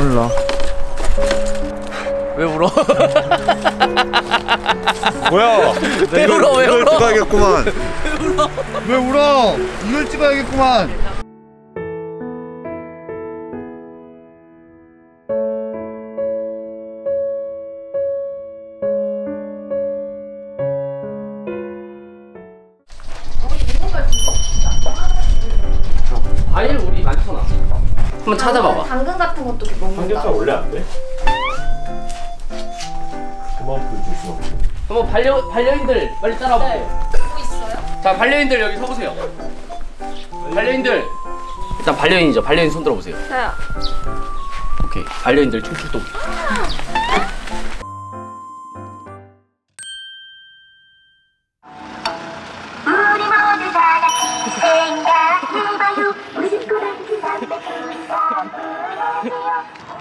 몰라. 왜 울어? 뭐야? 왜 울어? 왜 울어? 찍어야겠구만. 왜 울어? 왜 울어? 눈을 찍어야겠구만. 과일 우리 많잖아. 한번 찾아봐봐. 당근 같은 것도 먹는다. 삼겹살 원래 안 돼? 그만큼 줄 수 없어. 한번 반려인들 빨리 따라와보세요. 네. 보고 있어요? 자, 반려인들 여기 서보세요. 반려인들. 일단 반려인이죠. 반려인 손 들어보세요. 저요. 오케이. 반려인들 총출동.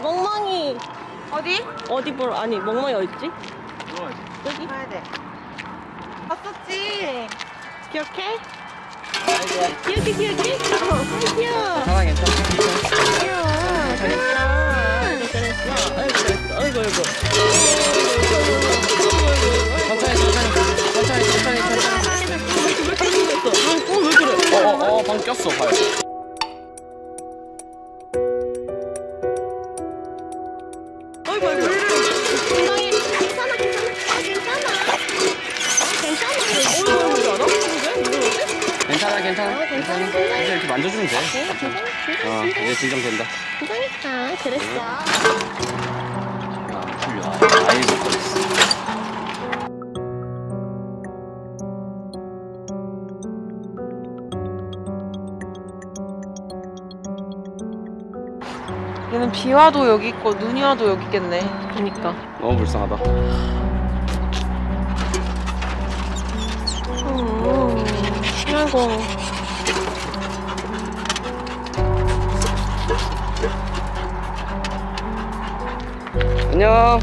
멍멍이 어디? 어디 보러? 아니 멍멍이 어딨지? 여기? 봐야 돼. 봤었지? 기억해? 기억해 기억해? 아 귀여워. 사랑해 귀여워. 잘했어 잘했어. 어이구 어이구 어이구. 천천히 왜 그래? 어어 방 꼈어 봐요. 괜찮아. 괜찮아. 이제 이렇게 만져주면 돼. 괜찮아. 아, 이제 진정된다. 괜찮아. 그랬어. 아, 아이고, 그랬어. 얘는 비 와도 여기 있고 눈이 와도 여기 있겠네. 그러니까. 너무 불쌍하다. 아이고. 안녕.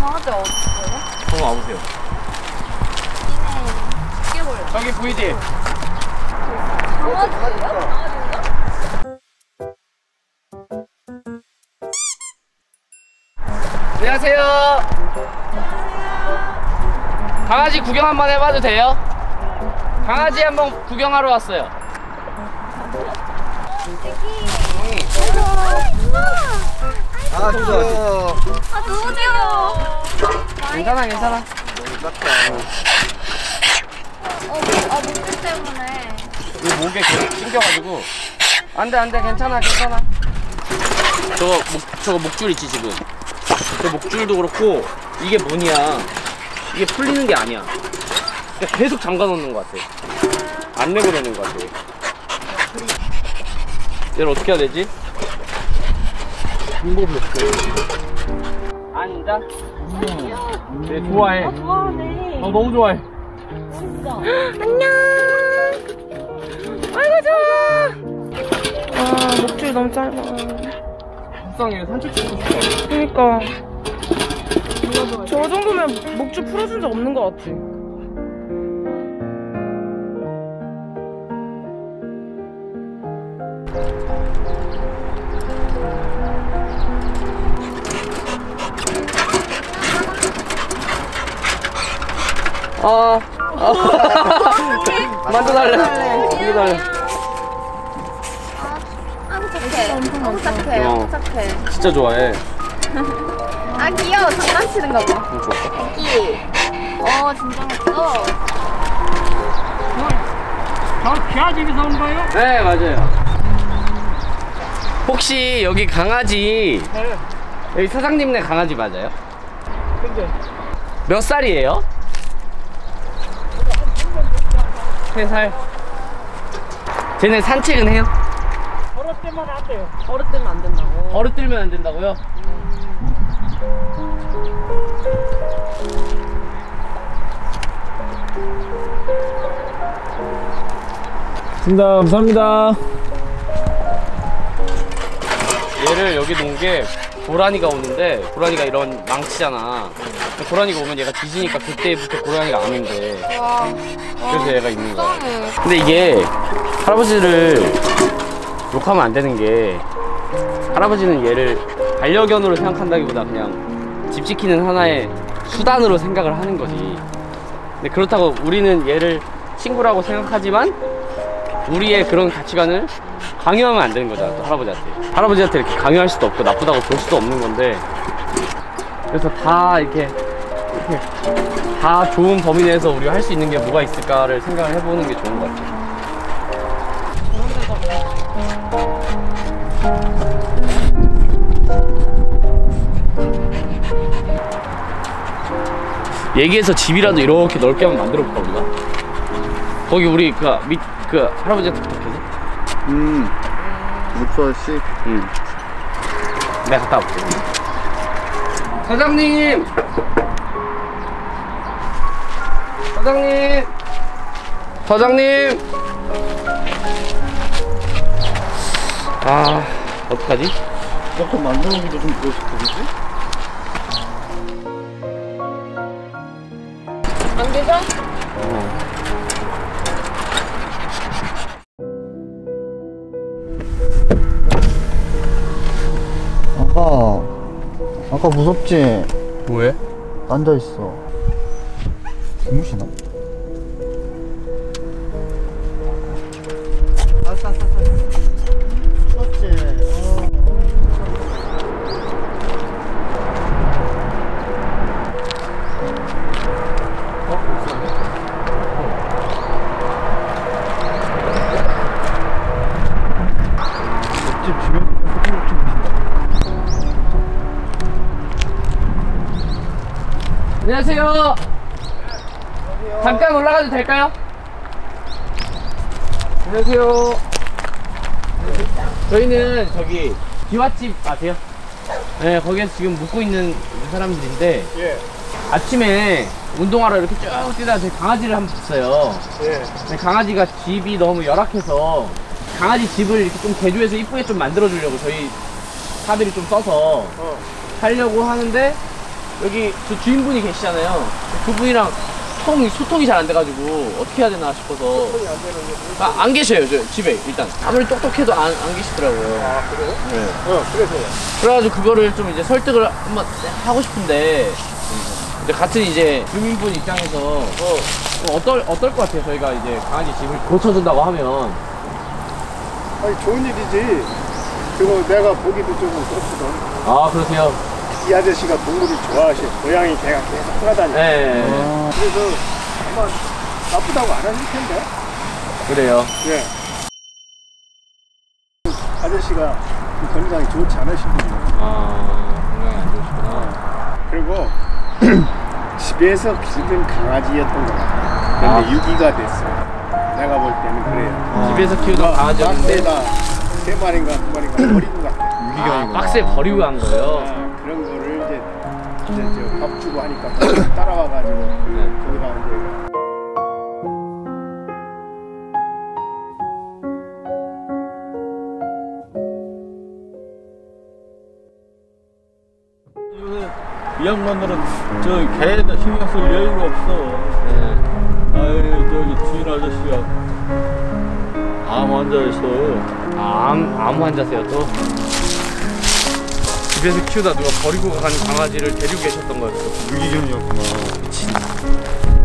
강아지 어디 있어요? 와보세요. 저기 보이지? 강아지예요? 안녕하세요. 안녕하세요. 강아지 구경 한번 해봐도 돼요? 강아지 한번 구경하러 왔어요. 아 귀여워. 아 너무 귀여워. 괜찮아 괜찮아. 너무 작다. 아 목줄 때문에. 이 목에 계속 튕겨가지고. 안돼 안돼 괜찮아 괜찮아. 저거 목줄 있지 지금. 저 목줄도 그렇고 이게 뭐냐 이게 풀리는 게 아니야. 그러니까 계속 잠가 놓는 것 같아. 안 내고 되는 것 같아. 얘를 어떻게 해야 되지? 방법이 없어. 앉아? 네 좋아해. 아, 좋아하네. 너무 좋아해. 진짜. 안녕. 아이고 좋아. 아 목줄이 너무 짧아. 산책 좀 해줄까? 그니까 저 정도면 목줄 풀어준 적 없는 것 같아. 만져달래 만져달래. 너무 착해. 너무 착해. 진짜 좋아해. 아 귀여워. 장난치는 거 봐. 너무 좋아. 애기. 진정했어. 저 기아집에서 온 거예요? 네 맞아요. 혹시 여기 강아지 네. 여기 사장님네 강아지 맞아요? 근데 몇 살이에요? 3살. 쟤네 산책은 해요? 어릇들면 안 돼요. 어릇들면 안 된다고. 어릇들면 안 된다고요? 감사합니다. 얘를 여기 놓은 게 고라니가 오는데 고라니가 이런 망치잖아. 고라니가 오면 얘가 뒤지니까 그때부터 고라니가 안 온대. 그래서 얘가 있는 거야. 근데 이게 할아버지를 욕하면 안 되는 게, 할아버지는 얘를 반려견으로 생각한다기보다 그냥 집 지키는 하나의 수단으로 생각을 하는 거지. 근데 그렇다고 우리는 얘를 친구라고 생각하지만 우리의 그런 가치관을 강요하면 안 되는 거잖아. 또 할아버지한테, 이렇게 강요할 수도 없고 나쁘다고 볼 수도 없는 건데, 그래서 다 이렇게 다 좋은 범위 내에서 우리가 할 수 있는 게 뭐가 있을까를 생각을 해보는 게 좋은 것 같아요. 얘기해서 집이라도 이렇게 넓게 한번 만들어볼까 우리가? 거기 우리 그 할아버지한테 부탁해서? 목소씨? 내가 갔다 올게. 사장님! 사장님! 사장님! 아, 어떡하지? 약간 만들어보기도 좀 그렇고 그러지? 안 되죠? 아까 무섭지? 왜? 앉아있어. 주무시나? 안녕하세요. 잠깐 올라가도 될까요? 안녕하세요. 저희는 저기 기와집 아세요? 네, 거기에서 지금 묵고 있는 사람들인데, 예. 아침에 운동하러 이렇게 쭉 뛰다가 제 강아지를 한번 봤어요. 예. 근데 강아지가 집이 너무 열악해서 강아지 집을 이렇게 좀 개조해서 이쁘게 좀 만들어 주려고 저희 사비를 좀 써서 하려고 하는데, 여기 저 주인분이 계시잖아요. 그분이랑 소통이 잘 안 돼가지고 어떻게 해야 되나 싶어서. 소통이 안 되는 게 안 계셔요 저 집에. 일단 아무리 똑똑해도 안 계시더라고요. 아, 그래요? 네. 그래서요. 그래가지고 그거를 좀 이제 설득을 한번 하고 싶은데, 근데 같은 이제 주민분 입장에서 어떨 것 같아요? 저희가 이제 강아지 집을 고쳐준다고 하면. 아니, 좋은 일이지. 그거 내가 보기도 좀 그렇거든. 아, 그러세요? 이 아저씨가 동물을 좋아하시고 고양이 개가 계속 돌아다니고. 네. 그래서 아마 나쁘다고 안 하실 텐데. 그래요? 예. 아저씨가 건강이 좋지 않으신 분이에요. 건강이 안 좋으시구나. 그리고 집에서 기른 강아지였던 것 같아요. 근데 유기가 됐어요. 내가 볼 때는 그래요. 집에서 키우던 강아지였는데 세 마리인가 두 마리인가 버리고 갔어요. 유기견이구나. 박스에 버리고 간 거예요? 그런 거를 이제 밥 주고 하니까 따라와가지고 거기 가는 거예요. 이 양반들은 저 개에다 신경 쓸 여유가 없어. 아유, 저기 주인 아저씨가 암 환자였어. 암 환자세요 또? 집에서 키우다 누가 버리고 간 강아지를 데리고 계셨던 거였어. 유기견이었구나. 미친.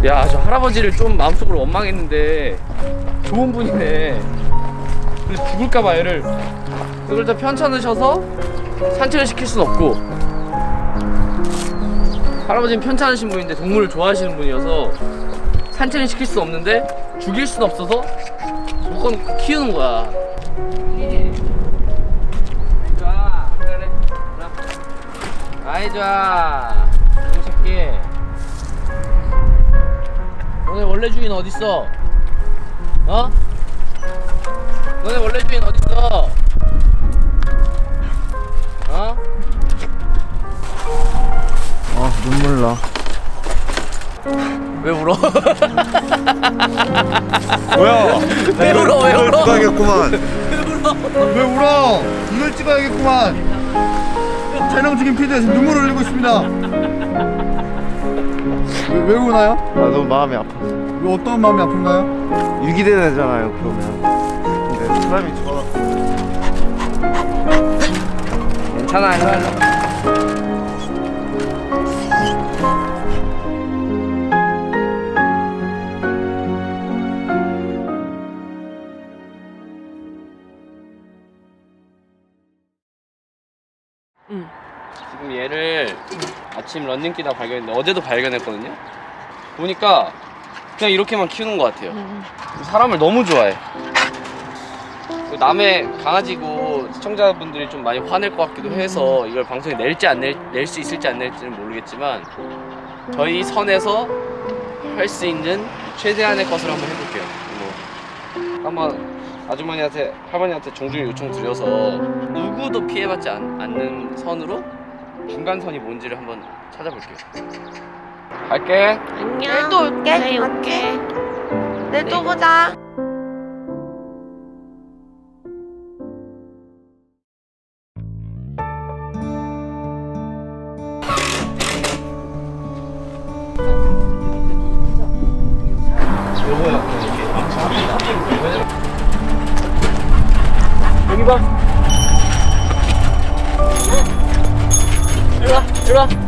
야, 저 할아버지를 좀 마음속으로 원망했는데 좋은 분이네. 근데 죽을까봐 얘를 그걸 다 편찮으셔서 산책을 시킬 순 없고, 할아버지는 편찮으신 분인데 동물을 좋아하시는 분이어서 산책을 시킬 수 없는데 죽일 순 없어서 무조건 키우는 거야. 아이, 좋아. 이 새끼. 너네 원래 주인 어딨어? 어? 너네 원래 주인 어딨어? 어? 아, 눈물 나. 왜 울어? 뭐야? 왜 울어? 찍어야겠구만. 왜 울어? 눈을 찍어야겠구만. 촬영 중인 피디가 지금 눈물을 흘리고 있습니다. 왜 우나요? 아, 너무 마음이 아파서. 왜 어떤 마음이 아픈가요? 유기되잖아요 그러면. 근데 사람이 좋아. 괜찮아요. 지금 얘를 아침 런닝뛰다 발견했는데 어제도 발견했거든요. 보니까 그냥 이렇게만 키우는 것 같아요. 사람을 너무 좋아해. 남의 강아지고 시청자분들이 좀 많이 화낼 것 같기도 해서 이걸 방송에 낼지 안 낼 수 있을지 안 낼지는 모르겠지만 저희 선에서 할 수 있는 최대한의 것을 한번 해볼게요. 뭐 한번 아주머니한테 할머니한테 정중히 요청 드려서 누구도 피해받지 않는 선으로 중간선이 뭔지를 한번 찾아볼게요. 갈게. 안녕. 내일 또 올게. 내일 올게. 내일 또 보자. 들어와.